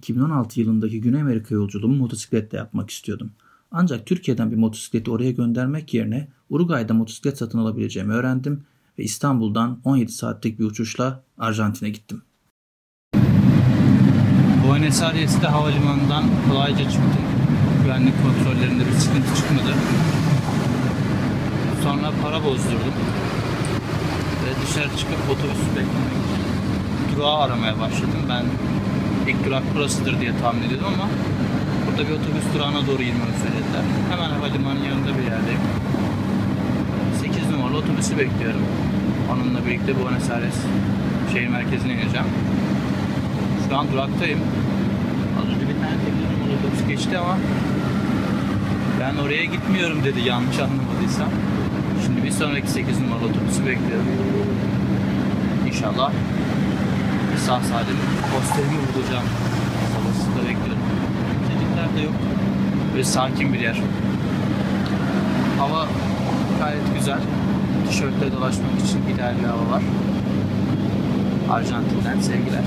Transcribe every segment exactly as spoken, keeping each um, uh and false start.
iki bin on altı yılındaki Güney Amerika yolculuğumu motosikletle yapmak istiyordum. Ancak Türkiye'den bir motosikleti oraya göndermek yerine Uruguay'da motosiklet satın alabileceğimi öğrendim ve İstanbul'dan on yedi saatlik bir uçuşla Arjantin'e gittim. Buenos Aires'te havalimanından kolayca çıktım. Güvenlik kontrollerinde bir sıkıntı çıkmadı. Sonra para bozdurdum ve dışarı çıkıp otobüsü beklemek için durağı aramaya başladım. Ben ilk durak burasıdır diye tahmin ediyordum ama burada bir otobüs durağına doğru girmemi söylediler. Hemen havalimanının yanında bir yerdeyim. sekiz numaralı otobüsü bekliyorum. Onunla birlikte Buenos Aires şehir merkezine ineceğim. Şu an duraktayım. Az önce bir tane tekrar otobüs geçti ama ben oraya gitmiyorum dedi, yanlış anlamadıysam. Şimdi bir sonraki sekiz numaralı otobüsü bekliyorum. İnşallah bir sağ salim hostelimi bulacağım. Sabırsızlıkla bekliyorum. Çocuklar da yok. Böyle sakin bir yer. Hava gayet güzel. Tişörtle dolaşmak için ideal bir hava var. Arjantin'den sevgiler.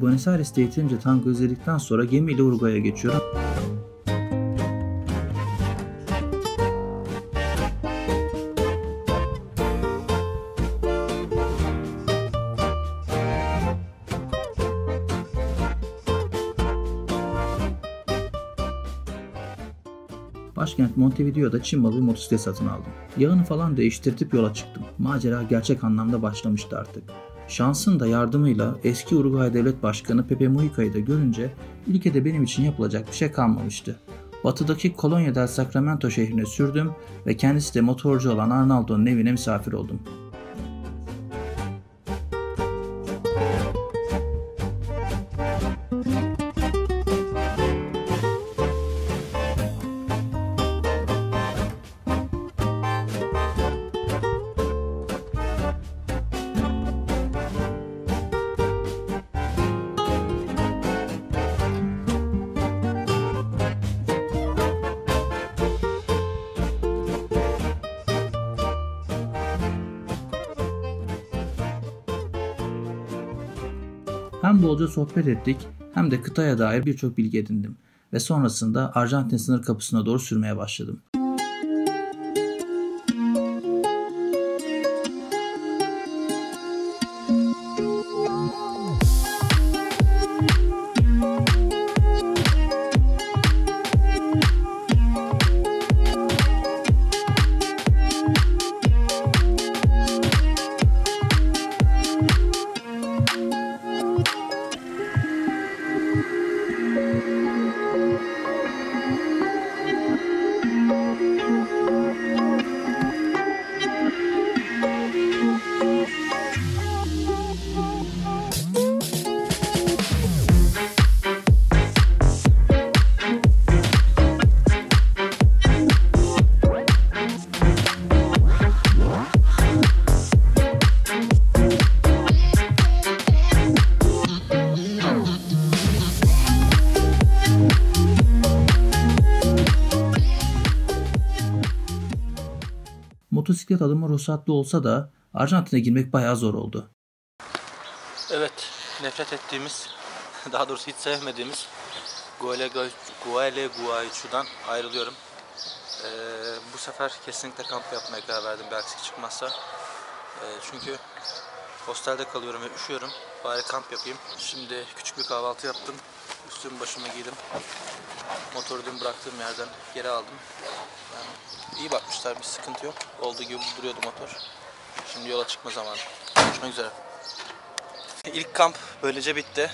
Buenos Aires'te yeterince tango izledikten sonra gemiyle Uruguay'a geçiyorum. Başkent Montevideo'da Çin malı bir motosiklet satın aldım. Yağını falan değiştirtip yola çıktım. Macera gerçek anlamda başlamıştı artık. Şansın da yardımıyla eski Uruguay Devlet Başkanı Pepe Muica'yı da görünce ülkede benim için yapılacak bir şey kalmamıştı. Batıdaki Colonia del Sacramento şehrine sürdüm ve kendisi de motorcu olan Arnaldo'nun evine misafir oldum. Hem bolca sohbet ettik hem de kıtaya dair birçok bilgi edindim ve sonrasında Arjantin sınır kapısına doğru sürmeye başladım. Motosiklet alımı ruhsatlı olsa da Arjantin'e girmek bayağı zor oldu. Evet, nefret ettiğimiz, daha doğrusu hiç sevmediğimiz Gualeguayçu'dan ayrılıyorum. Ee, bu sefer kesinlikle kamp yapmaya karar verdim, bir aksilik çıkmazsa. Ee, çünkü hostelde kalıyorum ve üşüyorum. Bari kamp yapayım. Şimdi küçük bir kahvaltı yaptım. Üstümü başımı giydim. Motoru dün bıraktığım yerden geri aldım. Yani iyi bakmışlar, bir sıkıntı yok. Olduğu gibi duruyordu motor. Şimdi yola çıkma zamanı. Görüşmek üzere. İlk kamp böylece bitti.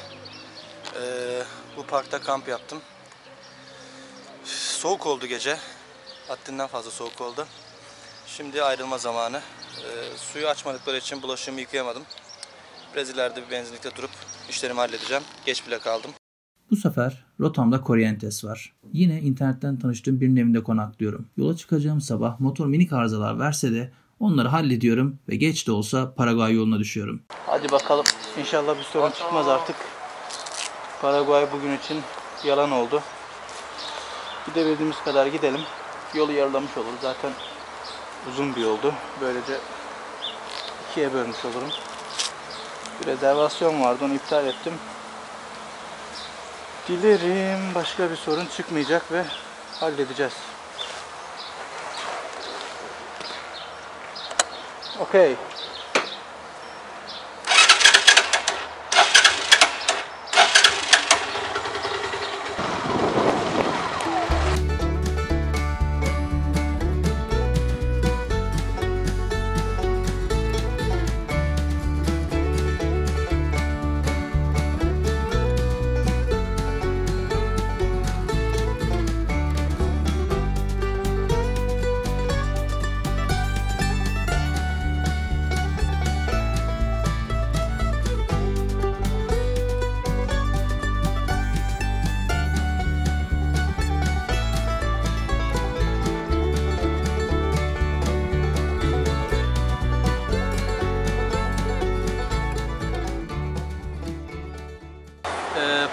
Ee, bu parkta kamp yaptım. Soğuk oldu gece. Haddinden fazla soğuk oldu. Şimdi ayrılma zamanı. Ee, suyu açmadıkları için bulaşığımı yıkayamadım. Biraz ileride bir benzinlikte durup işlerimi halledeceğim. Geç bile kaldım. Bu sefer rotamda Corrientes var. Yine internetten tanıştığım birinin evinde konaklıyorum. Yola çıkacağım sabah motor minik arızalar verse de onları hallediyorum ve geç de olsa Paraguay yoluna düşüyorum. Hadi bakalım, inşallah bir sorun çıkmaz artık. Paraguay bugün için yalan oldu. Gidebildiğimiz kadar gidelim. Yolu yarılamış oluruz. Zaten uzun bir yoldu. Böylece ikiye bölmüş olurum. Bir rezervasyon vardı, onu iptal ettim. Dilerim başka bir sorun çıkmayacak ve halledeceğiz. Okay.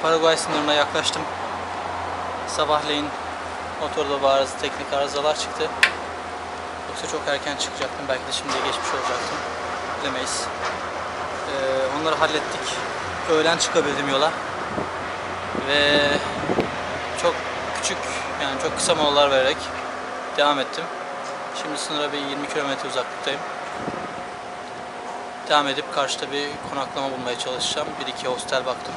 Paraguay sınırına yaklaştım. Sabahleyin motorda bazı teknik arızalar çıktı. Yoksa çok erken çıkacaktım. Belki de şimdi geçmiş olacaktım. Bilemeyiz. Ee, onları hallettik. Öğlen çıkabildim yola. Ve çok küçük, yani çok kısa molalar vererek devam ettim. Şimdi sınıra bir yirmi kilometre uzaklıktayım. Devam edip karşıda bir konaklama bulmaya çalışacağım. bir iki hostel baktım.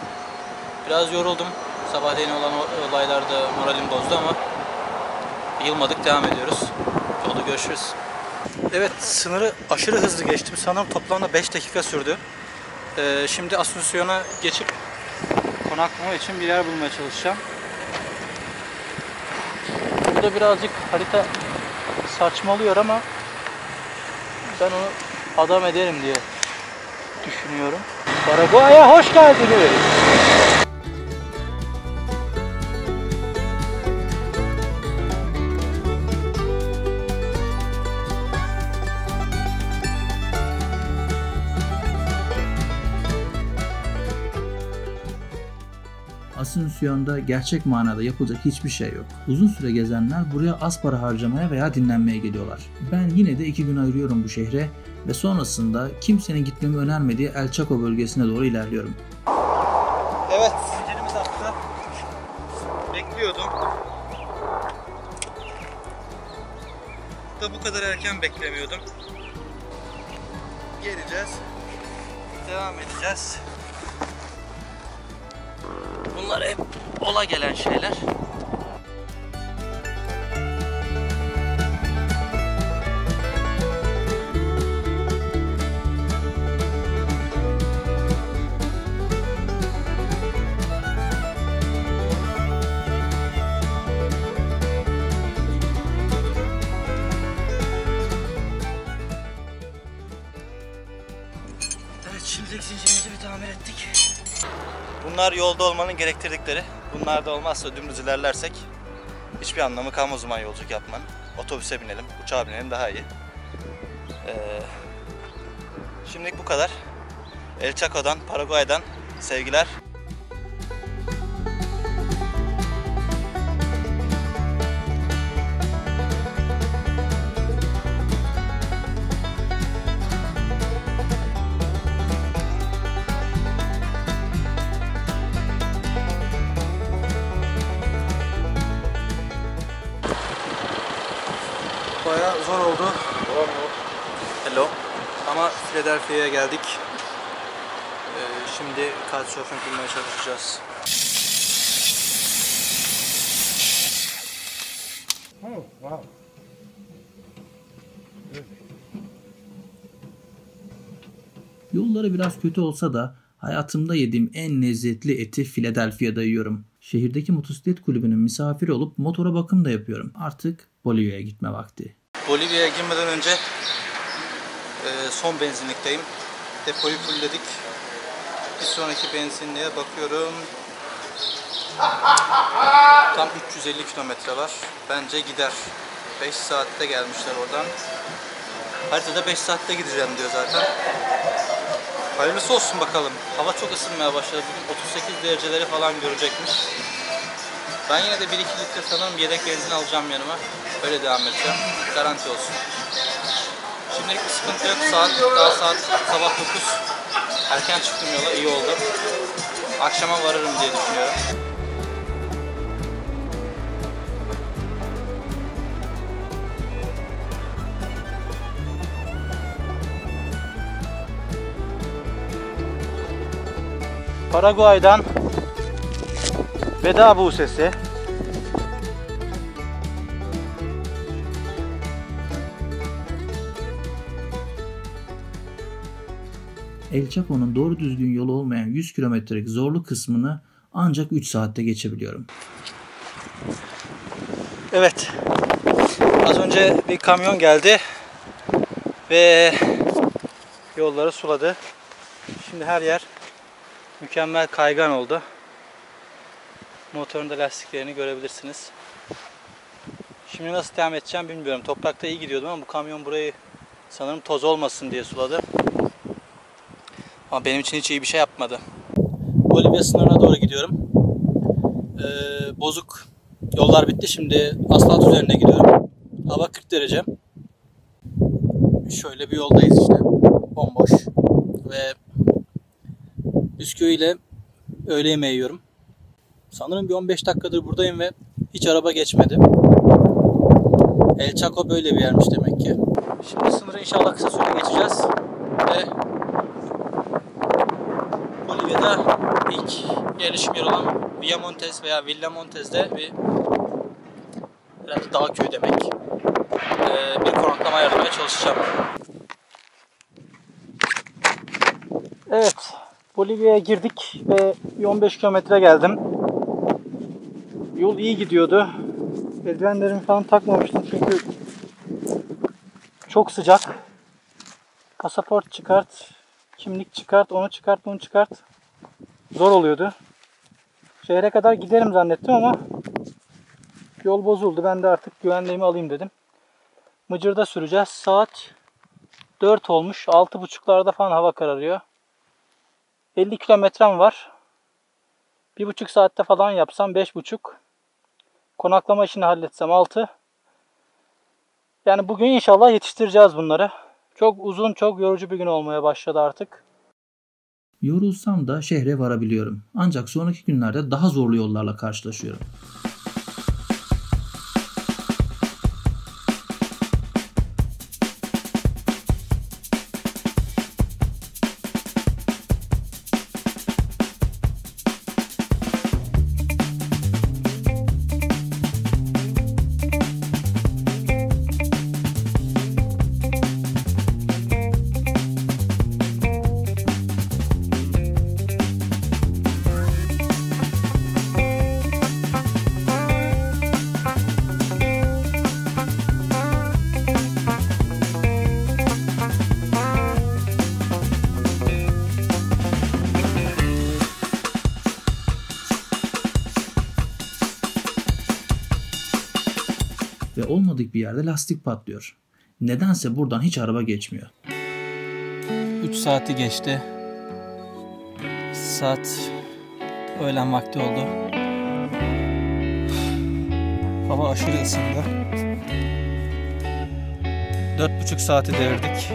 Biraz yoruldum. Sabahleyin olan olaylarda moralim bozdu ama yılmadık, devam ediyoruz. Yolda görüşürüz. Evet, sınırı aşırı hızlı geçtim. Sanırım toplamda beş dakika sürdü. Ee, şimdi Asunción'a geçip konaklama için bir yer bulmaya çalışacağım. Burada birazcık harita saçmalıyor ama ben onu adam ederim diye düşünüyorum. Paraguay'a hoş geldiniz. Asunción'da gerçek manada yapılacak hiçbir şey yok. Uzun süre gezenler buraya az para harcamaya veya dinlenmeye geliyorlar. Ben yine de iki gün ayırıyorum bu şehre ve sonrasında kimsenin gitmemi önermediği El Chaco bölgesine doğru ilerliyorum. Evet, acelemiz attı. Bekliyordum. Da bu kadar erken beklemiyordum. Geleceğiz. Devam edeceğiz. Bunlar hep ola gelen şeyler. Evet, şimdilik zincirimizi bir tamir ettik. Bunlar yolda olmanın gerektirdikleri. Bunlar da olmazsa dümdüz ilerlersek hiçbir anlamı kalmaz o zaman yolculuk yapmanın. Otobüse binelim, uçağa binelim daha iyi. Ee, şimdilik bu kadar. El Chaco'dan, Paraguay'dan sevgiler. Zor oldu. Hello. Ama Philadelphia'ya geldik. Ee, şimdi couchsurfing bulmaya çalışacağız. Oh, wow. Yolları biraz kötü olsa da hayatımda yediğim en lezzetli eti Philadelphia'da yiyorum. Şehirdeki motosiklet kulübünün misafiri olup motora bakım da yapıyorum. Artık Bolivya'ya gitme vakti. Bolivya'ya girmeden önce e, son benzinlikteyim. Depoyu fullledik. Bir sonraki benzinliğe bakıyorum. Tam üç yüz elli kilometre var. Bence gider. beş saatte gelmişler oradan. Haritada beş saatte gideceğim diyor zaten. Hayırlısı olsun bakalım. Hava çok ısınmaya başladı. Bugün otuz sekiz dereceleri falan görecekmiş. Ben yine de bir iki litre sanırım yedek benzin alacağım yanıma. Öyle devam edeceğim. Garanti olsun. Şimdilik bir sıkıntı yok. Saat, daha saat sabah dokuz. Erken çıktım yola. İyi oldu. Akşama varırım diye düşünüyorum. Paraguay'dan veda bu sesi. El Chaco'nun doğru düzgün yolu olmayan yüz kilometrelik zorlu kısmını ancak üç saatte geçebiliyorum. Evet. Az önce bir kamyon geldi ve yolları suladı. Şimdi her yer mükemmel kaygan oldu. Motorun da lastiklerini görebilirsiniz. Şimdi nasıl devam edeceğim bilmiyorum. Toprakta iyi gidiyordum ama bu kamyon burayı sanırım toz olmasın diye suladı. Ama benim için hiç iyi bir şey yapmadı. Bolivya sınırına doğru gidiyorum. Ee, bozuk yollar bitti. Şimdi asfalt üzerine gidiyorum. Hava kırk derece. Şöyle bir yoldayız işte. Bomboş. Ve bisküvi ile öğle yemeği yiyorum. Sanırım bir on beş dakikadır buradayım ve hiç araba geçmedi. El Chaco böyle bir yermiş demek ki. Şimdi sınırı inşallah kısa süre geçeceğiz. Ve Bolivya'da ilk yerleşim yeri olan Villamontes veya Villamontes'de bir herhalde dağ köyü demek. Ee, bir konaklama ayarlamaya çalışacağım. Evet. Bolivya'ya girdik ve on beş kilometre geldim. Yol iyi gidiyordu. Eldivenlerimi falan takmamıştım çünkü çok sıcak. Pasaport çıkart, kimlik çıkart, onu çıkart, bunu çıkart. Zor oluyordu. Şehre kadar giderim zannettim ama yol bozuldu. Ben de artık güvenliğimi alayım dedim. Mıcır'da süreceğiz. Saat dört olmuş. altı buçuklarda falan hava kararıyor. elli kilometrem var. Bir buçuk saatte falan yapsam beş buçuk. Konaklama işini halletsem altı. Yani bugün inşallah yetiştireceğiz bunları. Çok uzun, çok yorucu bir gün olmaya başladı artık. Yorulsam da şehre varabiliyorum. Ancak sonraki günlerde daha zorlu yollarla karşılaşıyorum. Olmadık bir yerde lastik patlıyor. Nedense buradan hiç araba geçmiyor. üç saati geçti. Saat öğlen vakti oldu. Hava aşırı ısındı. dört buçuk saati devirdik.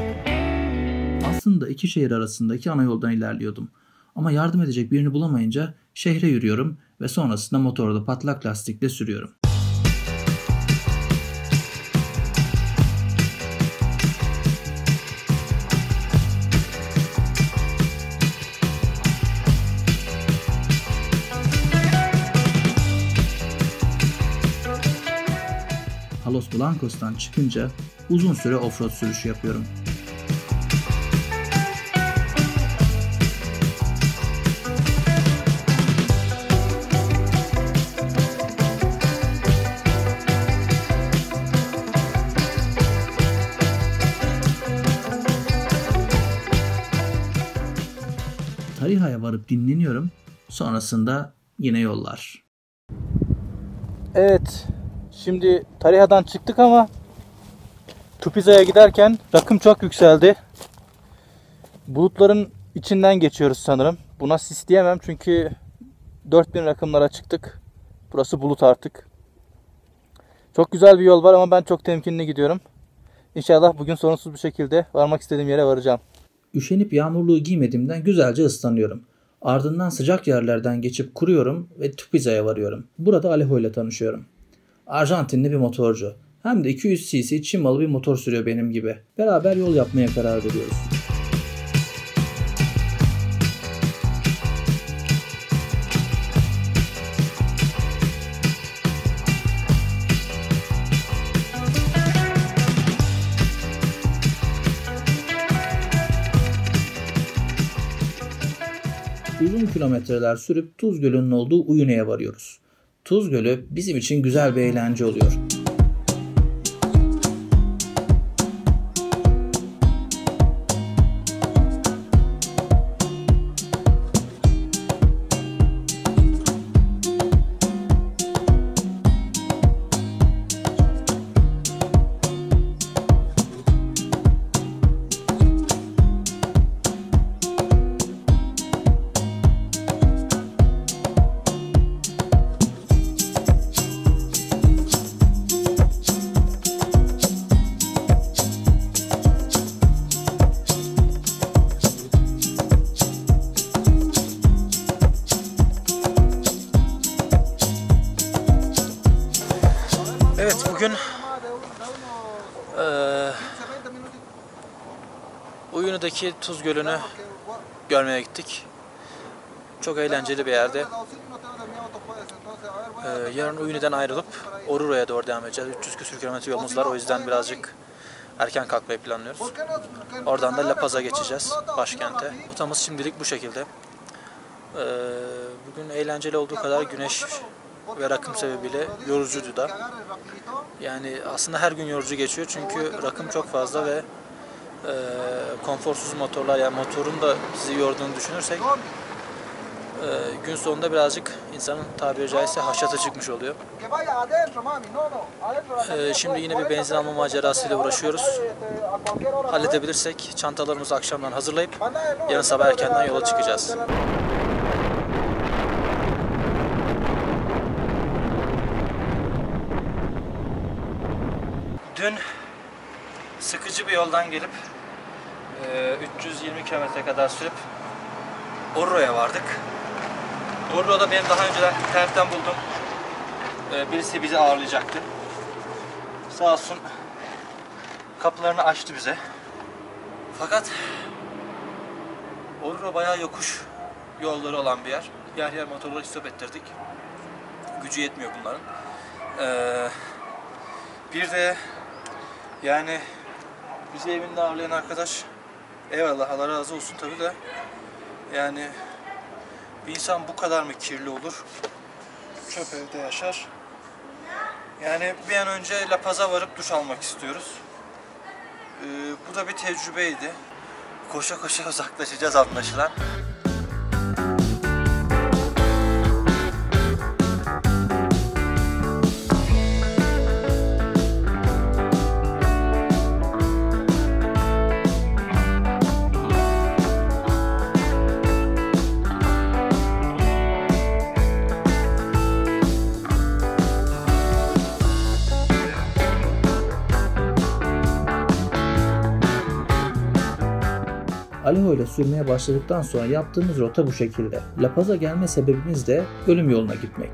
Aslında iki şehir arasındaki ana yoldan ilerliyordum. Ama yardım edecek birini bulamayınca şehre yürüyorum ve sonrasında motorda patlak lastikle sürüyorum. Los Blancos'tan çıkınca uzun süre offroad sürüşü yapıyorum. Tariha'ya varıp dinleniyorum. Sonrasında yine yollar. Evet, şimdi Tariha'dan çıktık ama Tupiza'ya giderken rakım çok yükseldi. Bulutların içinden geçiyoruz sanırım. Buna sis diyemem çünkü dört bin rakımlara çıktık. Burası bulut artık. Çok güzel bir yol var ama ben çok temkinli gidiyorum. İnşallah bugün sorunsuz bir şekilde varmak istediğim yere varacağım. Üşenip yağmurluğu giymediğimden güzelce ıslanıyorum. Ardından sıcak yerlerden geçip kuruyorum ve Tupiza'ya varıyorum. Burada Alejo ile tanışıyorum. Arjantinli bir motorcu. Hem de iki yüz cc Çin malı bir motor sürüyor benim gibi. Beraber yol yapmaya karar veriyoruz. Uzun kilometreler sürüp Tuz Gölü'nün olduğu Uyune'ye varıyoruz. Tuz Gölü bizim için güzel bir eğlence oluyor. Bugün e, Uyunu'daki Tuz Gölü'nü görmeye gittik. Çok eğlenceli bir yerde. E, yarın Uyunu'dan ayrılıp Oruro'ya doğru devam edeceğiz. üç yüz küsür kilometre yolumuz var. O yüzden birazcık erken kalkmayı planlıyoruz. Oradan da La Paz'a geçeceğiz, başkente. Rotamız şimdilik bu şekilde. E, bugün eğlenceli olduğu kadar güneş ve rakım sebebiyle yorucuydu da. Yani aslında her gün yorucu geçiyor çünkü rakım çok fazla ve e, konforsuz motorlar, yani motorun da bizi yorduğunu düşünürsek e, gün sonunda birazcık insanın tabiri caizse haşata çıkmış oluyor. E, şimdi yine bir benzin alma macerasıyla uğraşıyoruz. Halledebilirsek çantalarımızı akşamdan hazırlayıp yarın sabah erkenden yola çıkacağız. Dün sıkıcı bir yoldan gelip e, üç yüz yirmi kilometre kadar sürüp Oruro'ya vardık. Oruro'da benim daha önceden internetten buldum. E, birisi bizi ağırlayacaktı. Sağ olsun kapılarını açtı bize. Fakat Oruro bayağı yokuş yolları olan bir yer. Yer yer motorları stop ettirdik. Gücü yetmiyor bunların. Eee... Bir de yani bizi evinde ağırlayan arkadaş, eyvallah, Allah razı olsun tabi de, yani bir insan bu kadar mı kirli olur? Çöp evde yaşar. Yani bir an önce La Paz'a varıp duş almak istiyoruz. Ee, bu da bir tecrübeydi. Koşa koşa uzaklaşacağız anlaşılan. Alejo ile sürmeye başladıktan sonra yaptığımız rota bu şekilde. La Paz'a gelme sebebimiz de ölüm yoluna gitmek.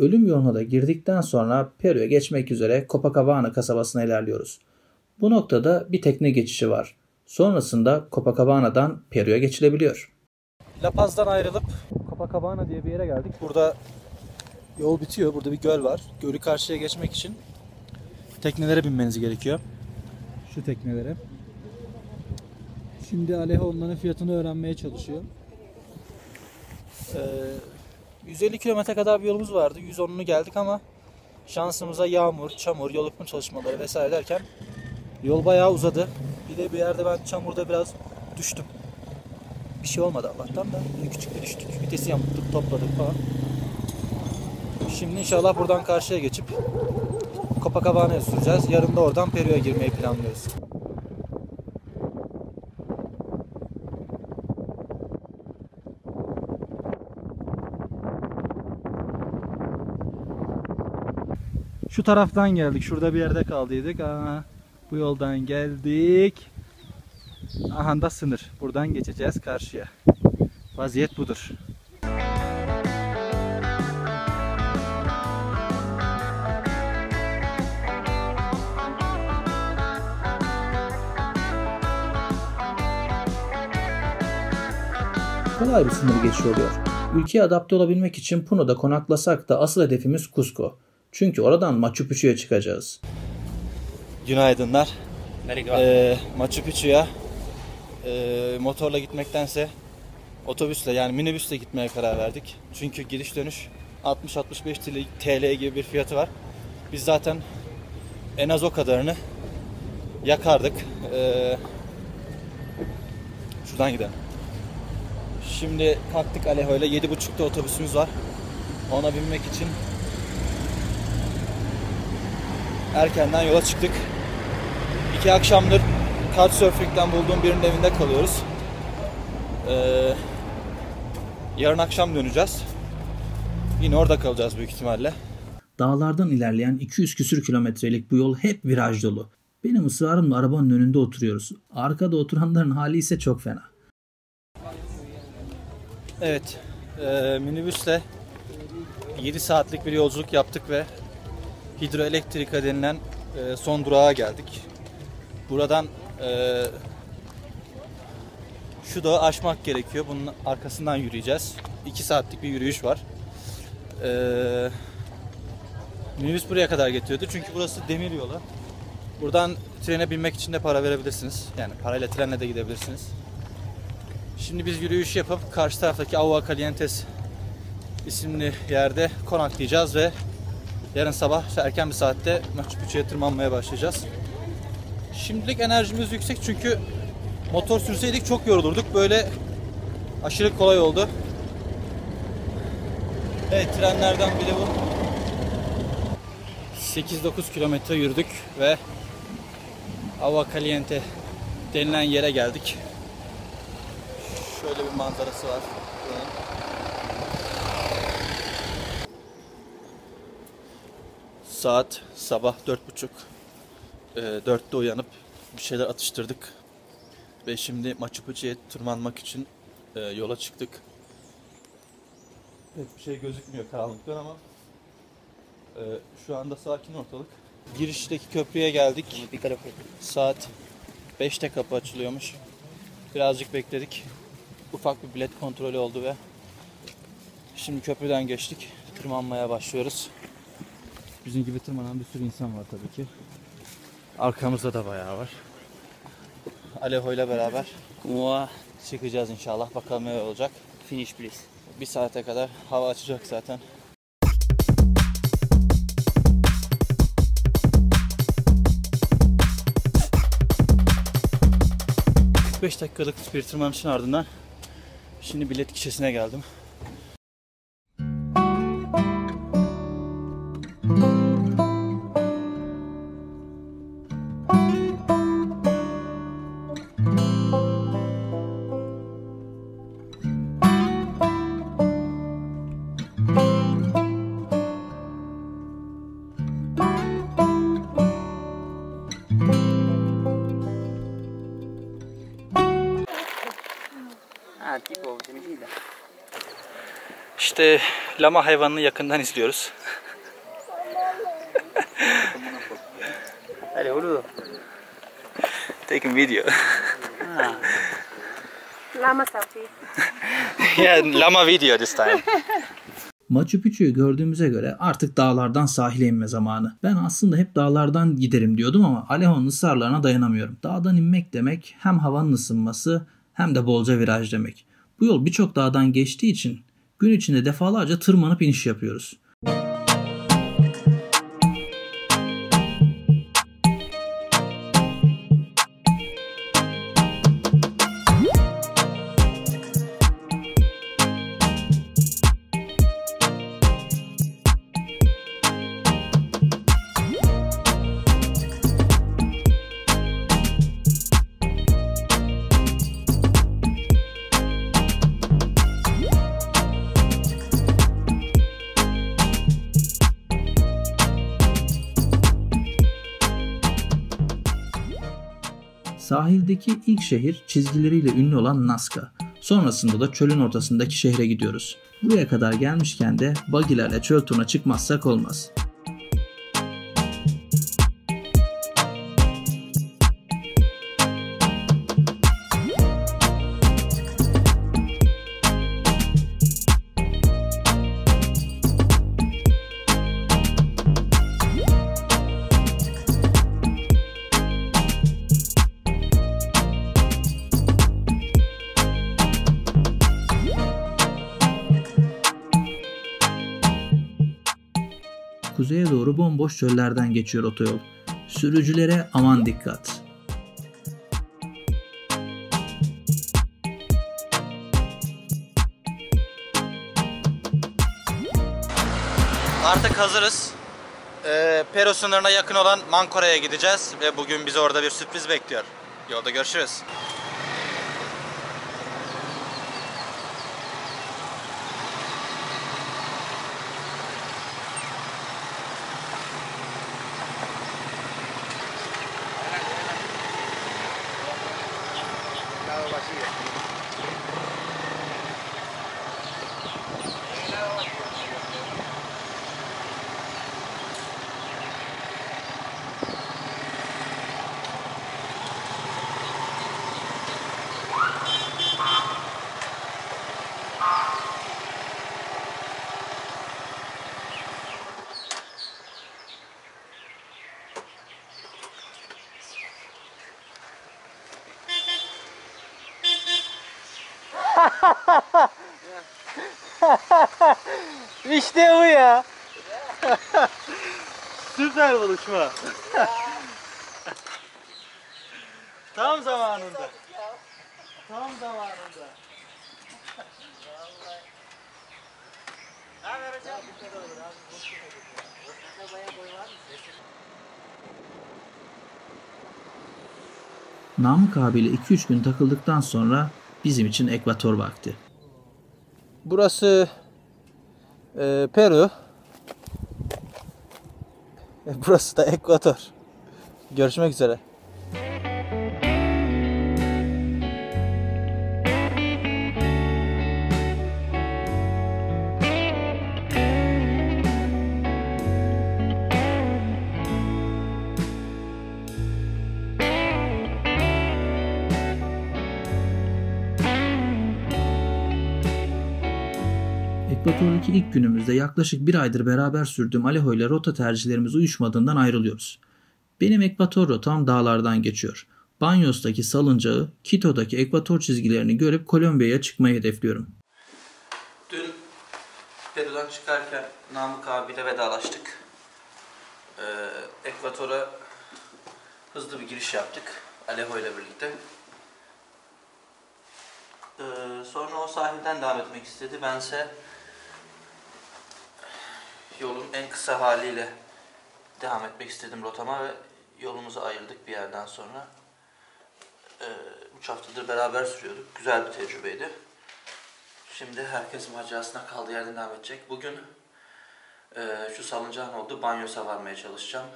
ölüm yoluna da girdikten sonra Peru'ya geçmek üzere Copacabana kasabasına ilerliyoruz. Bu noktada bir tekne geçişi var. Sonrasında Copacabana'dan Peru'ya geçilebiliyor. La Paz'dan ayrılıp Copacabana diye bir yere geldik. Burada yol bitiyor. Burada bir göl var. Gölü karşıya geçmek için teknelere binmeniz gerekiyor. Şu teknelere. Şimdi Alejo onların fiyatını öğrenmeye çalışıyor. Ee, yüz elli kilometre kadar bir yolumuz vardı. yüz onunu geldik ama şansımıza yağmur, çamur, yol yapım çalışmaları vesaire derken yol bayağı uzadı. Bir de bir yerde ben çamurda biraz düştüm. Bir şey olmadı Allah'tan da. Küçük bir düştük. Vitesi yaptık, topladık falan. Şimdi inşallah buradan karşıya geçip Copacabana'ya süreceğiz. Yarın da oradan Peru'ya girmeyi planlıyoruz. Şu taraftan geldik. Şurada bir yerde kaldıydık. Aa, bu yoldan geldik. Aha da sınır. Buradan geçeceğiz karşıya. Vaziyet budur. Kolay bir sınır geçişi oluyor. Ülkeye adapte olabilmek için Puno'da konaklasak da asıl hedefimiz Cusco. Çünkü oradan Machu Picchu'ya çıkacağız. Günaydınlar. Ee, Machu Picchu'ya e, motorla gitmektense otobüsle yani minibüsle gitmeye karar verdik. Çünkü giriş dönüş altmış altmış beş T L gibi bir fiyatı var. Biz zaten en az o kadarını yakardık. Ee, şuradan gidelim. Şimdi kalktık Alejo ile. yedi buçukta otobüsümüz var. Ona binmek için erkenden yola çıktık. İki akşamdır Couchsurfing'den bulduğum birinin evinde kalıyoruz. Ee, yarın akşam döneceğiz. Yine orada kalacağız büyük ihtimalle. Dağlardan ilerleyen iki yüz küsür kilometrelik bu yol hep viraj dolu. Benim ısrarımla arabanın önünde oturuyoruz. Arkada oturanların hali ise çok fena. Evet, e, minibüsle yedi saatlik bir yolculuk yaptık ve Hidroelektrika denilen e, son durağa geldik. Buradan e, şu dağı aşmak gerekiyor. Bunun arkasından yürüyeceğiz. iki saatlik bir yürüyüş var. E, minibüs buraya kadar getiriyordu. Çünkü burası demir yolu. Buradan trene binmek için de para verebilirsiniz. Yani parayla trenle de gidebilirsiniz. Şimdi biz yürüyüş yapıp karşı taraftaki Aguas Calientes isimli yerde konaklayacağız ve yarın sabah erken bir saatte Machu Picchu'ya tırmanmaya başlayacağız. Şimdilik enerjimiz yüksek çünkü motor sürseydik çok yorulurduk. Böyle aşırı kolay oldu. Evet, trenlerden biri bu. sekiz dokuz kilometre yürüdük ve Aguas Calientes denilen yere geldik. Şöyle bir manzarası var. Saat sabah dört buçuk. Dörtte uyanıp bir şeyler atıştırdık. Ve şimdi Machu Picchu'ya tırmanmak için e, yola çıktık. Pek bir şey gözükmüyor karanlıktan ama e, şu anda sakin ortalık. Girişteki köprüye geldik. Saat beşte kapı açılıyormuş. Birazcık bekledik. Ufak bir bilet kontrolü oldu ve şimdi köprüden geçtik. Tırmanmaya başlıyoruz. Bizim gibi tırmanan bir sürü insan var tabii ki. Arkamızda da bayağı var. Alejo ile beraber Kum'a çıkacağız inşallah. Bakalım ne olacak. Finish please. Bir saate kadar hava açacak zaten. beş dakikalık bir tırmanışın ardından şimdi bilet gişesine geldim. İşte lama hayvanını yakından izliyoruz. Hadi boludo. Taking video. Lama selfie. Yeah, lama video this time. Machu Picchu'yu gördüğümüze göre artık dağlardan sahile inme zamanı. Ben aslında hep dağlardan giderim diyordum ama Alejo'nun ısrarlarına dayanamıyorum. Dağdan inmek demek hem havanın ısınması hem de bolca viraj demek. Bu yol birçok dağdan geçtiği için gün içinde defalarca tırmanıp iniş yapıyoruz. Sahildeki ilk şehir çizgileriyle ünlü olan Nazca. Sonrasında da çölün ortasındaki şehre gidiyoruz. Buraya kadar gelmişken de bagilerle çöl turuna çıkmazsak olmaz. Kuzeye doğru bomboş çöllerden geçiyor otoyol. Sürücülere aman dikkat. Artık hazırız. Ee, Peru sınırına yakın olan Mancora'ya gideceğiz ve bugün bizi orada bir sürpriz bekliyor. Yolda görüşürüz. İşte bu ya. Süper buluşma. Tam zamanında. Tam zamanında. Namık abiyle iki üç gün takıldıktan sonra bizim için Ekvator vakti. Burası e, Peru. E, burası da Ekvator. Görüşmek üzere. Ekvator'daki ilk günümüzde yaklaşık bir aydır beraber sürdüğüm Alejo ile rota tercihlerimiz uyuşmadığından ayrılıyoruz. Benim Ekvator rotam dağlardan geçiyor. Banyos'taki salıncağı, Quito'daki Ekvator çizgilerini görüp Kolombiya'ya çıkmayı hedefliyorum. Dün Peru'dan çıkarken Namık abiyle vedalaştık. Ee, Ekvator'a hızlı bir giriş yaptık Alejo ile birlikte. Ee, sonra o sahilden devam etmek istedi. Bense yolun en kısa haliyle devam etmek istedim rotama ve yolumuzu ayırdık bir yerden sonra. Ee, üç haftadır beraber sürüyorduk. Güzel bir tecrübeydi. Şimdi herkes macerasına kaldığı yerden devam edecek. Bugün e, şu salıncağın olduğu Banyos'a varmaya çalışacağım.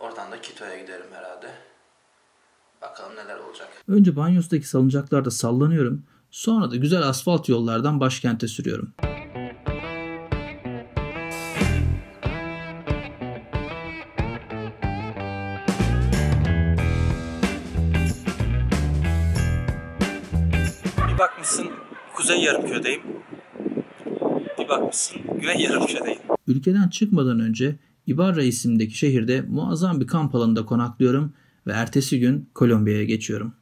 Oradan da Quito'ya giderim herhalde. Bakalım neler olacak. Önce Banyos'taki salıncaklarda sallanıyorum. Sonra da güzel asfalt yollardan başkente sürüyorum. Kuzey Yarımküre'deyim. Bir bakmışsın Güney Yarımküre'deyim. Ülkeden çıkmadan önce Ibarra isimdeki şehirde muazzam bir kamp alanında konaklıyorum ve ertesi gün Kolombiya'ya geçiyorum.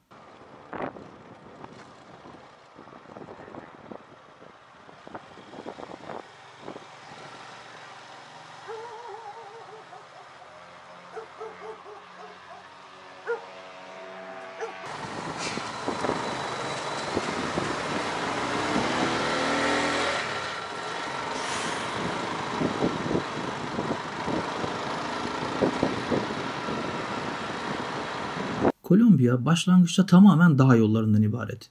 Kolombiya başlangıçta tamamen dağ yollarından ibaret.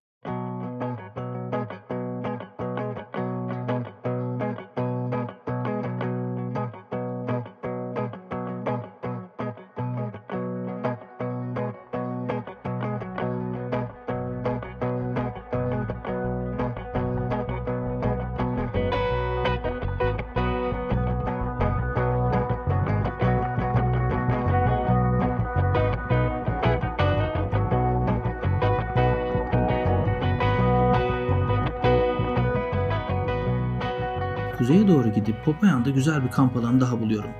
Kuzeye doğru gidip Popayan'da güzel bir kamp alanı daha buluyorum.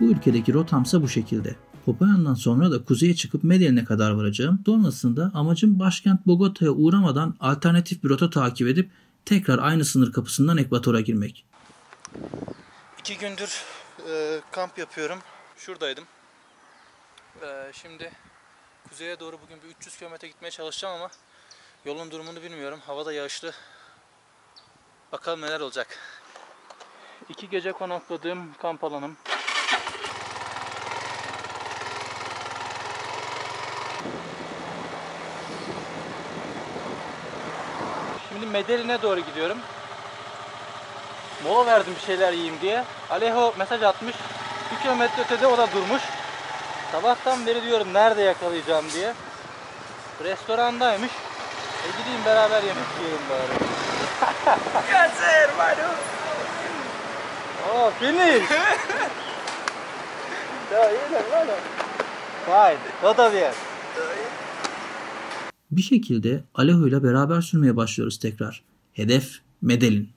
Bu ülkedeki rotamsa bu şekilde. Popayan'dan sonra da kuzeye çıkıp Medellin'e kadar varacağım. Sonrasında amacım başkent Bogota'ya uğramadan alternatif bir rota takip edip tekrar aynı sınır kapısından Ekvator'a girmek. İki gündür e, kamp yapıyorum. Şuradaydım. E, şimdi kuzeye doğru bugün bir üç yüz kilometre gitmeye çalışacağım ama yolun durumunu bilmiyorum. Hava da yağışlı. Bakalım neler olacak. İki gece konakladığım kamp alanım. Şimdi Medellin'e doğru gidiyorum. Mola verdim bir şeyler yiyeyim diye. Alejo mesaj atmış. bir kilometre ötede o da durmuş. Sabahtan beri diyorum nerede yakalayacağım diye. Restorandaymış. E gideyim beraber yemek yiyelim bari. Gracias hermano. Oh, finish. Bir şekilde Alejo ile beraber sürmeye başlıyoruz tekrar. Hedef Medellin.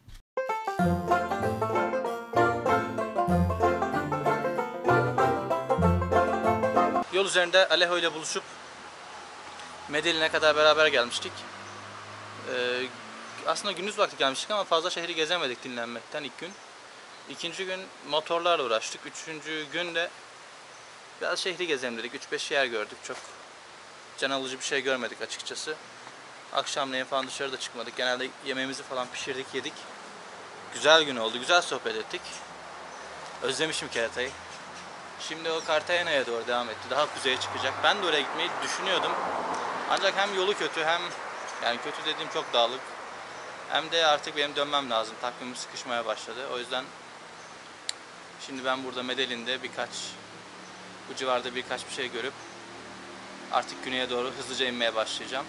Yol üzerinde Alejo ile buluşup Medellin'e kadar beraber gelmiştik. Ee, aslında gündüz vakti gelmiştik ama fazla şehri gezemedik dinlenmekten ilk gün. İkinci gün motorlarla uğraştık. Üçüncü gün de biraz şehri gezelim dedik. üç beş yer gördük. Çok can alıcı bir şey görmedik açıkçası. Akşamleyin falan dışarıda çıkmadık. Genelde yemeğimizi falan pişirdik, yedik. Güzel gün oldu. Güzel sohbet ettik. Özlemişim Kerata'yı. Şimdi o Cartagena'ya doğru devam etti. Daha kuzeye çıkacak. Ben de oraya gitmeyi düşünüyordum. Ancak hem yolu kötü hem... Yani kötü dediğim çok dağlık. Hem de artık benim dönmem lazım. Takvimim sıkışmaya başladı. O yüzden... Şimdi ben burada Medellin'de birkaç, bu civarda birkaç bir şey görüp artık güneye doğru hızlıca inmeye başlayacağım.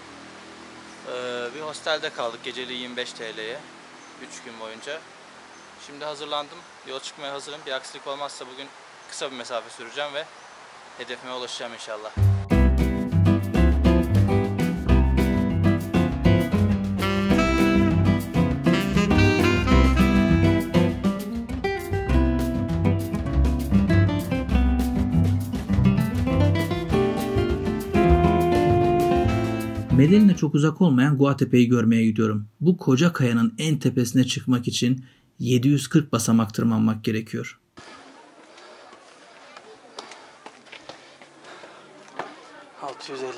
Ee, bir hostelde kaldık geceliği yirmi beş TL'ye üç gün boyunca. Şimdi hazırlandım, yol çıkmaya hazırım. Bir aksilik olmazsa bugün kısa bir mesafe süreceğim ve hedefime ulaşacağım inşallah. Medellin'e çok uzak olmayan Guatepe'yi görmeye gidiyorum. Bu koca kayanın en tepesine çıkmak için yedi yüz kırk basamak tırmanmak gerekiyor. altı yüz elli.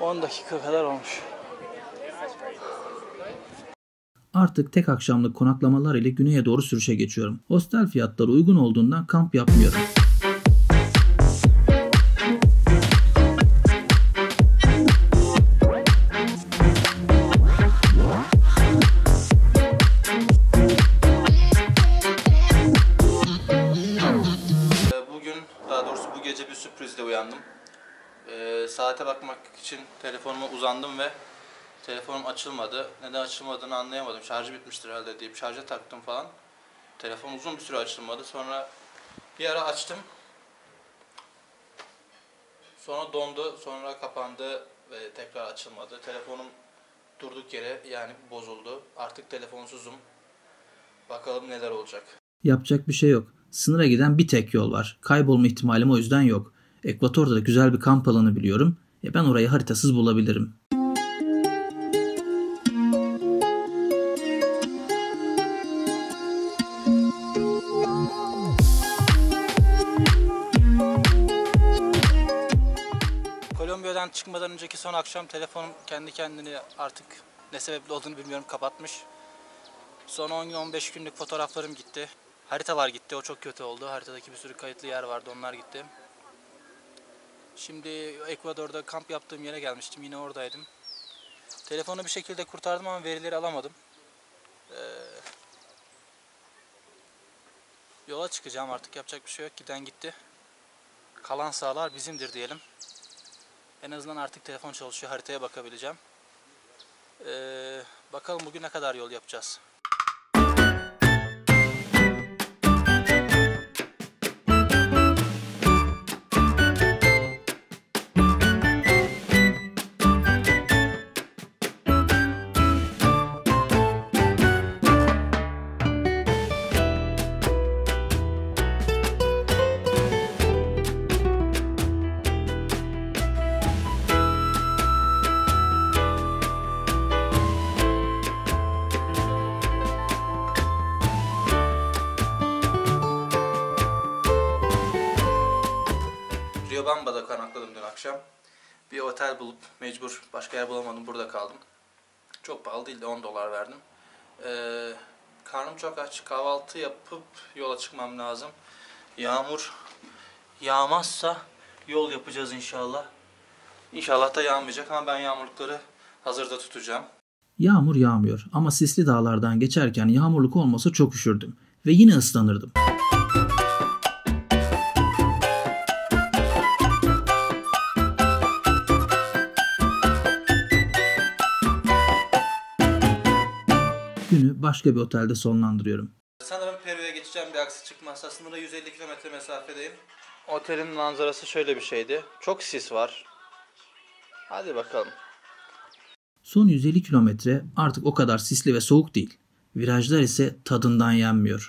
on dakika kadar olmuş. Artık tek akşamlık konaklamalar ile güneye doğru sürüşe geçiyorum. Hostel fiyatları uygun olduğundan kamp yapmıyorum. Saate bakmak için telefonuma uzandım ve telefonum açılmadı. Neden açılmadığını anlayamadım. Şarjı bitmiştir herhalde deyip şarja taktım falan. Telefon uzun bir süre açılmadı. Sonra bir ara açtım. Sonra dondu. Sonra kapandı ve tekrar açılmadı. Telefonum durduk yere yani bozuldu. Artık telefonsuzum. Bakalım neler olacak. Yapacak bir şey yok. Sınıra giden bir tek yol var. Kaybolma ihtimalim o yüzden yok. Ekvator'da da güzel bir kamp alanı biliyorum. E ben orayı haritasız bulabilirim. Kolombiya'dan çıkmadan önceki son akşam telefonum kendi kendini artık ne sebeple olduğunu bilmiyorum kapatmış. Son on on beş günlük fotoğraflarım gitti. Haritalar gitti. O çok kötü oldu. Haritadaki bir sürü kayıtlı yer vardı. Onlar gitti. Şimdi Ekvador'da kamp yaptığım yere gelmiştim. Yine oradaydım. Telefonu bir şekilde kurtardım ama verileri alamadım. Ee, yola çıkacağım artık. Yapacak bir şey yok. Giden gitti. Kalan sahalar bizimdir diyelim. En azından artık telefon çalışıyor. Haritaya bakabileceğim. Ee, bakalım bugün ne kadar yol yapacağız. Bamba'da konakladım dün akşam. Bir otel bulup mecbur başka yer bulamadım. Burada kaldım. Çok pahalı değildi. on dolar verdim. Ee, karnım çok aç. Kahvaltı yapıp yola çıkmam lazım. Yağmur yağmazsa yol yapacağız inşallah. İnşallah da yağmayacak ama ben yağmurlukları hazırda tutacağım. Yağmur yağmıyor ama sisli dağlardan geçerken yağmurluk olmasa çok üşürdüm. Ve yine ıslanırdım. Günü başka bir otelde sonlandırıyorum. Sanırım Peru'ya geçeceğim bir aksi çıkmazsa. Sınıra yüz elli kilometre mesafedeyim. Otelin manzarası şöyle bir şeydi. Çok sis var. Hadi bakalım. Son yüz elli kilometre artık o kadar sisli ve soğuk değil. Virajlar ise tadından yenmiyor.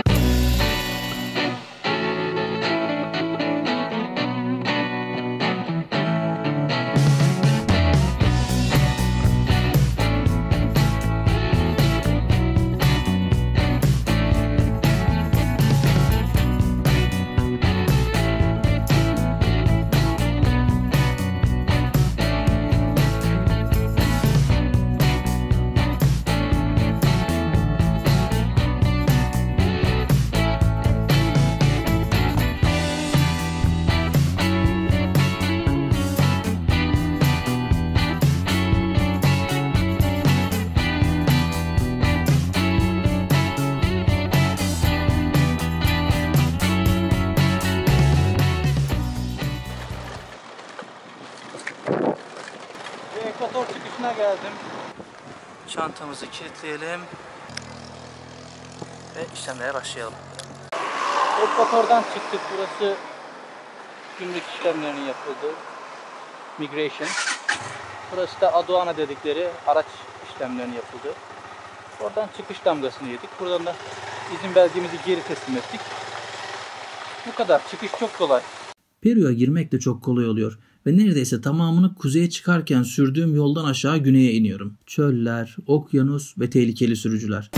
Ekvator çıkışına geldim. Çantamızı kilitleyelim ve işlemlere başlayalım. Ekvator'dan çıktık. Burası gümrük işlemlerinin yapıldığı migration. Burası da aduana dedikleri araç işlemlerinin yapıldığı. Oradan çıkış damgasını yedik. Buradan da izin belgemizi geri teslim ettik. Bu kadar. Çıkış çok kolay. Peru'ya girmek de çok kolay oluyor. Ve neredeyse tamamını kuzeye çıkarken sürdüğüm yoldan aşağı güneye iniyorum. Çöller, okyanus ve tehlikeli sürücüler.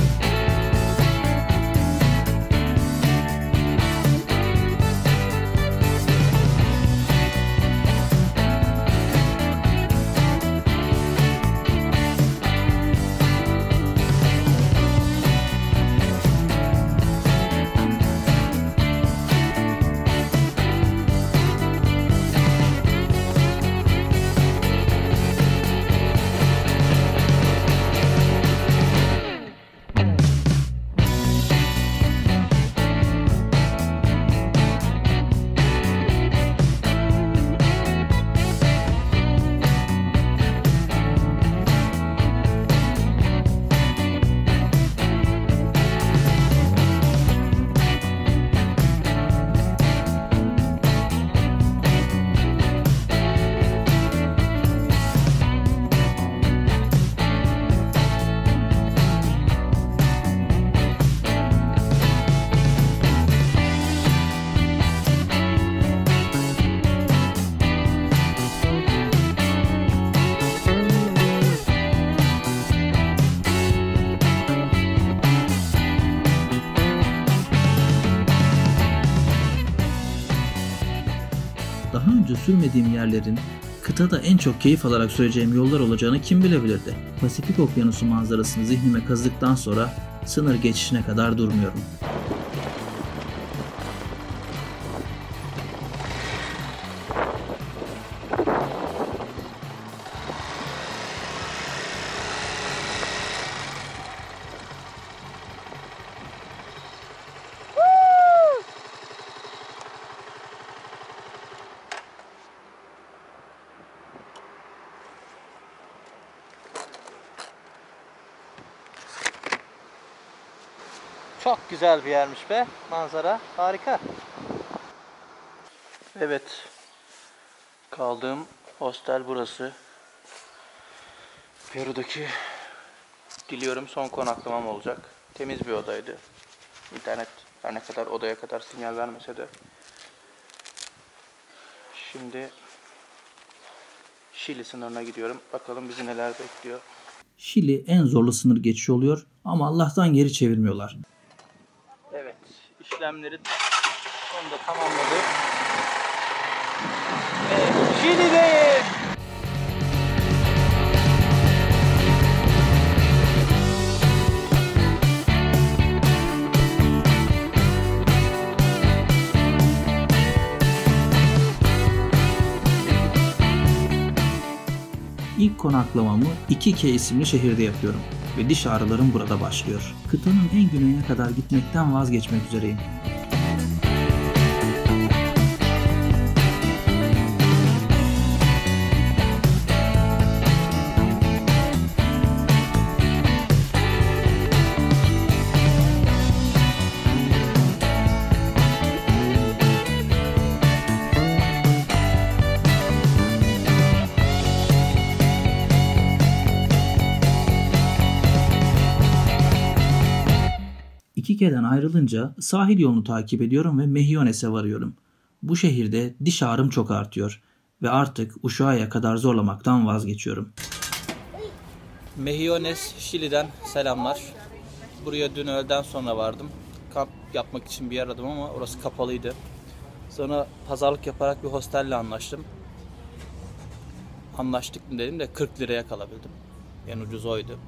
sürmediğim yerlerin kıtada en çok keyif alarak süreceğim yollar olacağını kim bilebilirdi? Pasifik Okyanusu manzarasını zihnime kazdıktan sonra sınır geçişine kadar durmuyorum. Çok güzel bir yermiş be. Manzara harika. Evet. Kaldığım hostel burası. Peru'daki diliyorum son konaklamam olacak. Temiz bir odaydı. İnternet her ne kadar odaya kadar sinyal vermese de. Şimdi Şili sınırına gidiyorum. Bakalım bizi neler bekliyor. Şili en zorlu sınır geçişi oluyor ama Allah'tan geri çevirmiyorlar. İşlemleri sonunda tamamladık. Şili'de. İlk konaklamamı iki K isimli şehirde yapıyorum ve diş ağrılarım burada başlıyor. Kıtanın en güneyine kadar gitmekten vazgeçmek üzereyim. İki'den ayrılınca sahil yolunu takip ediyorum ve Mejiones'e varıyorum. Bu şehirde diş ağrım çok artıyor ve artık Ushuaia'ya kadar zorlamaktan vazgeçiyorum. Mejiones, Şili'den selamlar. Buraya dün öğleden sonra vardım. Kamp yapmak için bir yer aradım ama orası kapalıydı. Sonra pazarlık yaparak bir hostelle anlaştım. Anlaştık mı dedim de kırk liraya kalabildim. En ucuz oydu.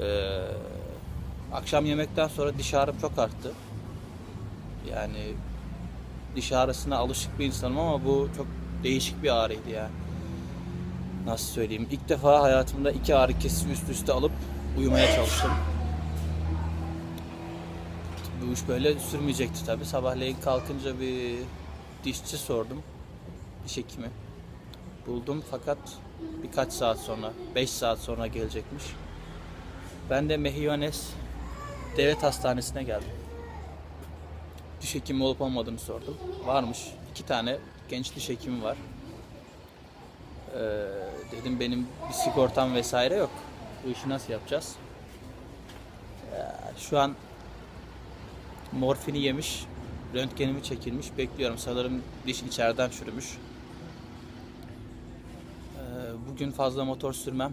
Eee... Akşam yemekten sonra diş ağrım çok arttı. Yani diş ağrısına alışık bir insanım ama bu çok değişik bir ağrıydı yani. Nasıl söyleyeyim? İlk defa hayatımda iki ağrı kesici üst üste alıp uyumaya çalıştım. Bu iş böyle sürmeyecekti tabii. Sabahleyin kalkınca bir dişçi sordum. Diş hekimi. Buldum fakat birkaç saat sonra, beş saat sonra gelecekmiş. Ben de Mejiones Devlet Hastanesi'ne geldim. Diş hekimi olup olmadığını sordum. Varmış. İki tane genç diş hekimi var. Ee, dedim benim bir sigortam vesaire yok. Bu işi nasıl yapacağız? Ee, şu an morfini yemiş, röntgenimi çekilmiş. Bekliyorum. Sanırım diş içeriden çürümüş. Ee, bugün fazla motor sürmem.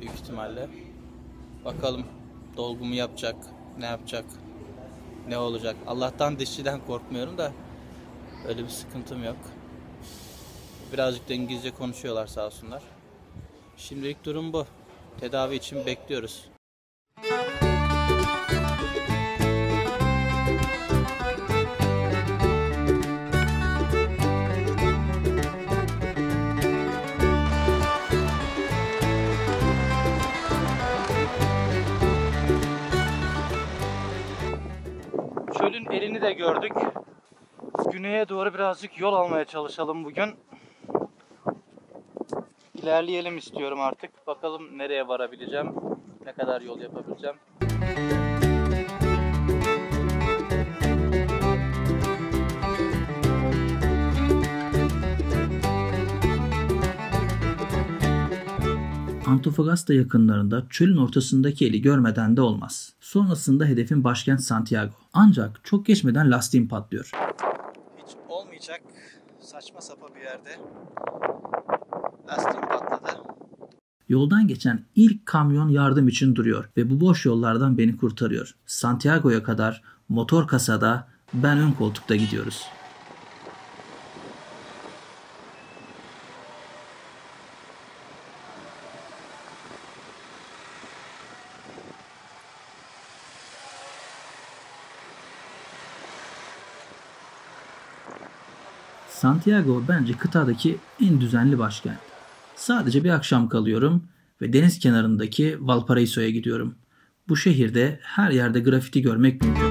Büyük ihtimalle. Bakalım. Dolgumu yapacak, ne yapacak, ne olacak. Allah'tan dişçiden korkmuyorum da öyle bir sıkıntım yok. Birazcık da İngilizce konuşuyorlar sağ olsunlar. Şimdilik durum bu. Tedavi için bekliyoruz. Elini de gördük. Güneye doğru birazcık yol almaya çalışalım bugün. İlerleyelim istiyorum artık. Bakalım nereye varabileceğim, ne kadar yol yapabileceğim. Antofagasta yakınlarında çölün ortasındaki eli görmeden de olmaz. Sonrasında hedefin başkent Santiago. Ancak çok geçmeden lastiğim patlıyor. Hiç olmayacak saçma sapa bir yerde lastiğim patladı. Yoldan geçen ilk kamyon yardım için duruyor ve bu boş yollardan beni kurtarıyor. Santiago'ya kadar motor kasada, ben ön koltukta gidiyoruz. Santiago bence kıtadaki en düzenli başkent. Sadece bir akşam kalıyorum ve deniz kenarındaki Valparaiso'ya gidiyorum. Bu şehirde her yerde grafiti görmek mümkün.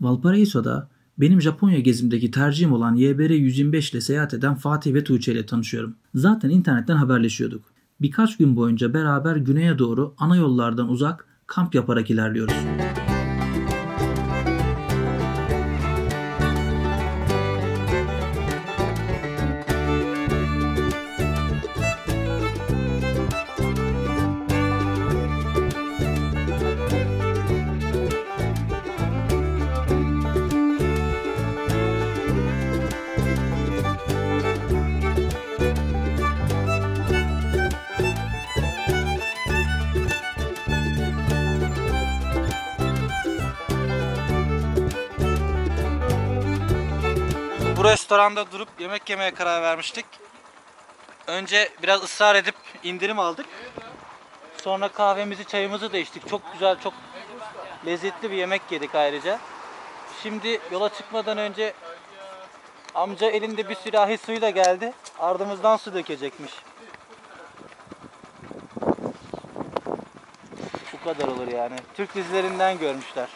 Valparaiso'da benim Japonya gezimdeki tercihim olan Y B R yüz yirmi beş ile seyahat eden Fatih ve Tuğçe ile tanışıyorum. Zaten internetten haberleşiyorduk. Birkaç gün boyunca beraber güneye doğru ana yollardan uzak kamp yaparak ilerliyoruz. Bu restoranda durup yemek yemeye karar vermiştik. Önce biraz ısrar edip indirim aldık. Sonra kahvemizi, çayımızı da içtik. Çok güzel, çok lezzetli bir yemek yedik ayrıca. Şimdi yola çıkmadan önce amca elinde bir sürahi suyla geldi. Ardımızdan su dökecekmiş. Bu kadar olur yani. Türk dizilerinden görmüşler.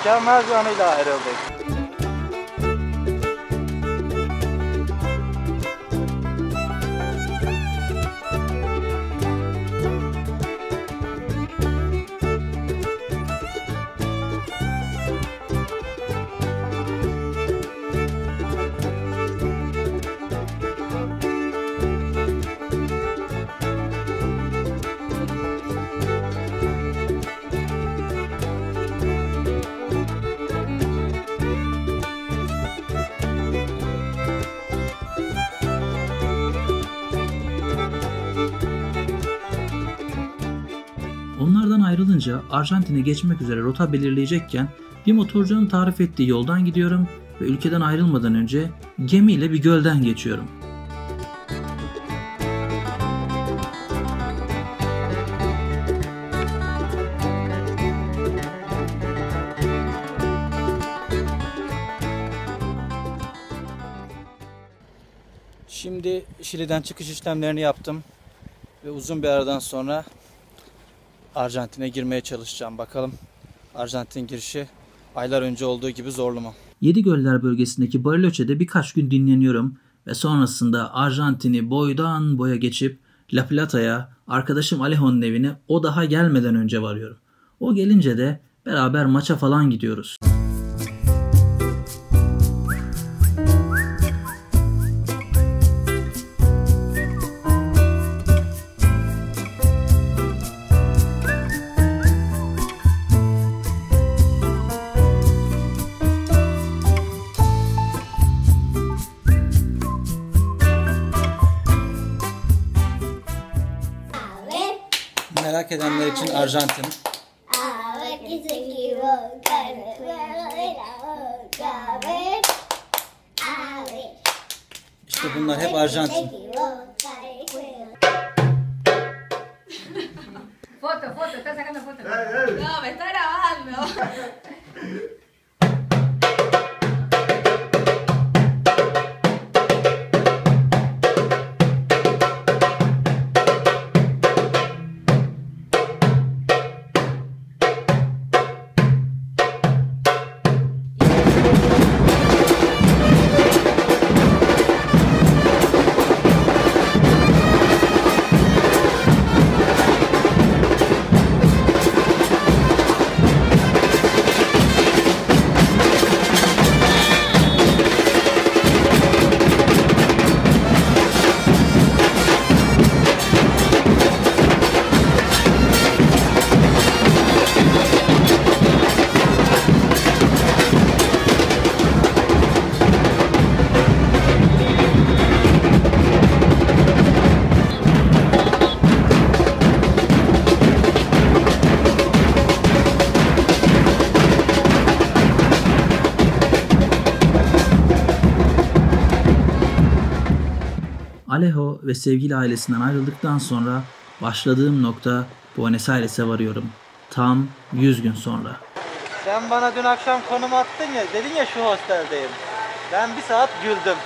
Mükemmel bir anıyla ayrıldık. Ayrılınca Arjantin'e geçmek üzere rota belirleyecekken bir motorcunun tarif ettiği yoldan gidiyorum ve ülkeden ayrılmadan önce gemiyle bir gölden geçiyorum. Şimdi Şili'den çıkış işlemlerini yaptım ve uzun bir aradan sonra Arjantin'e girmeye çalışacağım. Bakalım Arjantin girişi aylar önce olduğu gibi zorlu mu? Yedi Göller bölgesindeki Bariloche'de birkaç gün dinleniyorum ve sonrasında Arjantin'i boydan boya geçip La Plata'ya, arkadaşım Alejo'nun evine o daha gelmeden önce varıyorum. O gelince de beraber maça falan gidiyoruz. merak edenler için Arjantin. İşte bunlar hep Arjantin. Foto, foto, está sacando foto. No, me está grabando. Alejo ve sevgili ailesinden ayrıldıktan sonra başladığım nokta Buenos Aires'e varıyorum. Tam yüz gün sonra. Sen bana dün akşam konum attın ya, dedin ya şu hosteldeyim. Ben bir saat güldüm.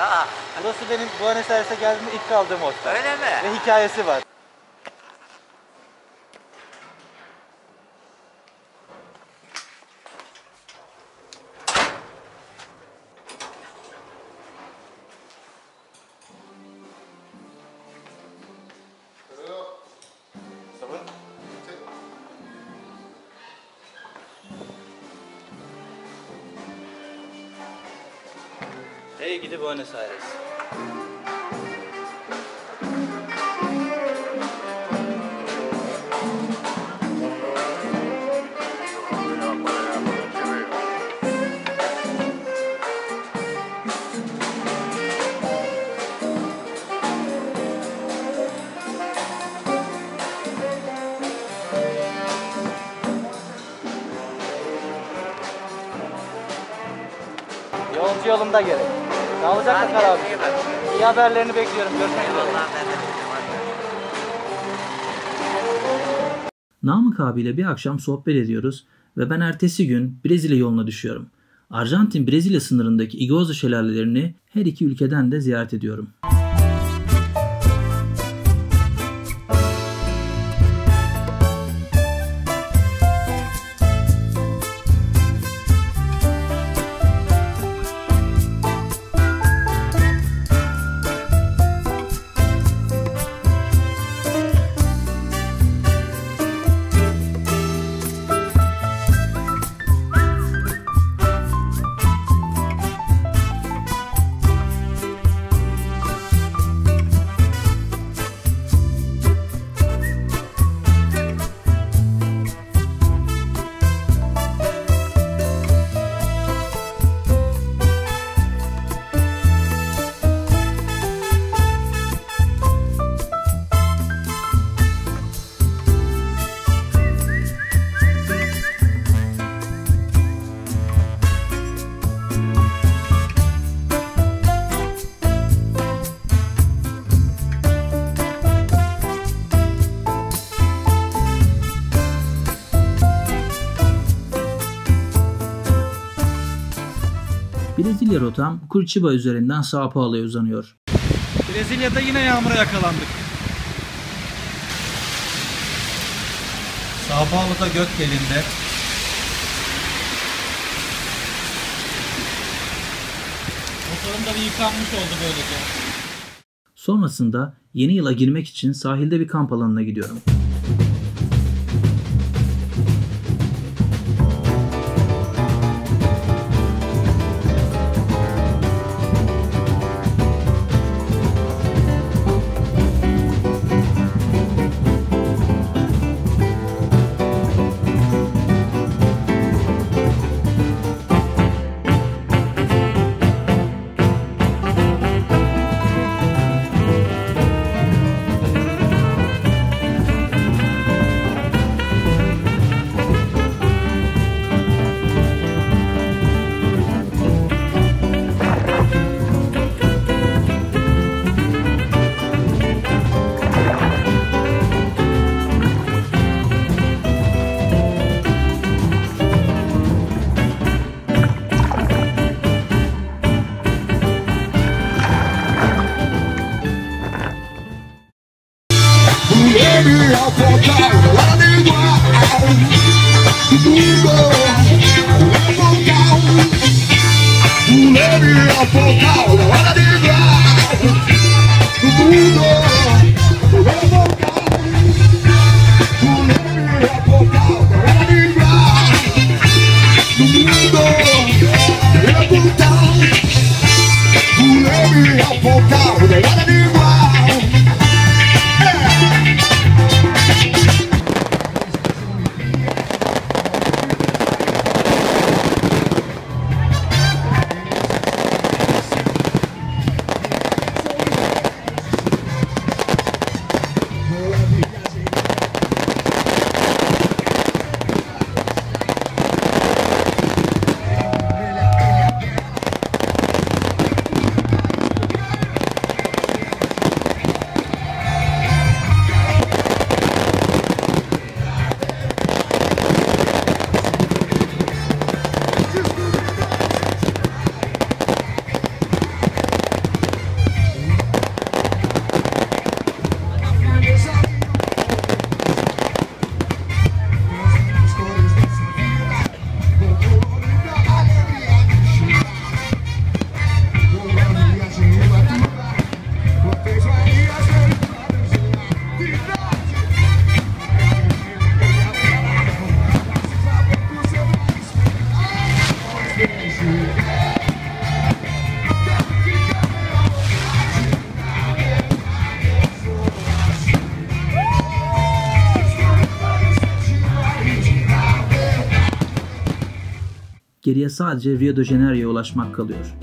Aa, burası benim Buenos Aires'e geldiğimde ilk kaldığım hostel. Öyle mi? Ve hikayesi var. Hey gidi Buenos Aires. Yolcu yolunda gerek. Sağlıcakla kal abi. İyi haberlerini bekliyorum. Görüşmek üzere. Namık abiyle bir akşam sohbet ediyoruz ve ben ertesi gün Brezilya yoluna düşüyorum. Arjantin-Brezilya sınırındaki Iguazu şelalelerini her iki ülkeden de ziyaret ediyorum. Brezilya rotam Kuritiba üzerinden Sao Paulo'ya uzanıyor. Brezilya'da yine yağmura yakalandık. Sao Paulo'da gökdelinde. Motorum da bir yıkanmış oldu böylece. Sonrasında yeni yıla girmek için sahilde bir kamp alanına gidiyorum. Geriye sadece Rio de Janeiro'ya ulaşmak kalıyor.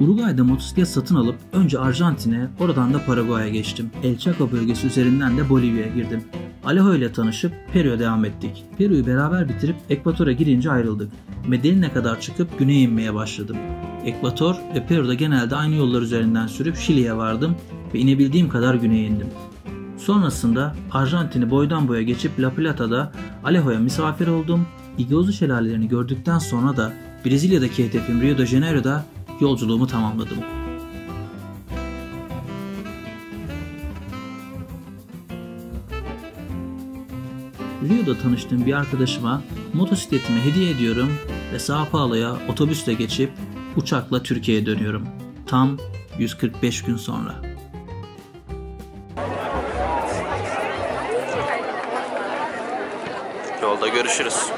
Uruguay'da motosiklet satın alıp önce Arjantin'e, oradan da Paraguay'a geçtim. El Chaco bölgesi üzerinden de Bolivya'ya girdim. Alejo ile tanışıp Peru'ya devam ettik. Peru'yu beraber bitirip Ekvator'a girince ayrıldık. Medellin'e kadar çıkıp güneye inmeye başladım. Ekvator ve Peru'da genelde aynı yollar üzerinden sürüp Şili'ye vardım ve inebildiğim kadar güneye indim. Sonrasında Arjantin'i boydan boya geçip La Plata'da Alejo'ya misafir oldum. Iguazu şelalelerini gördükten sonra da Brezilya'daki hedefim Rio de Janeiro'da yolculuğumu tamamladım. Rio'da tanıştığım bir arkadaşıma motosikletimi hediye ediyorum ve Sao Paulo'ya otobüsle geçip uçakla Türkiye'ye dönüyorum. Tam yüz kırk beş gün sonra. Yolda görüşürüz.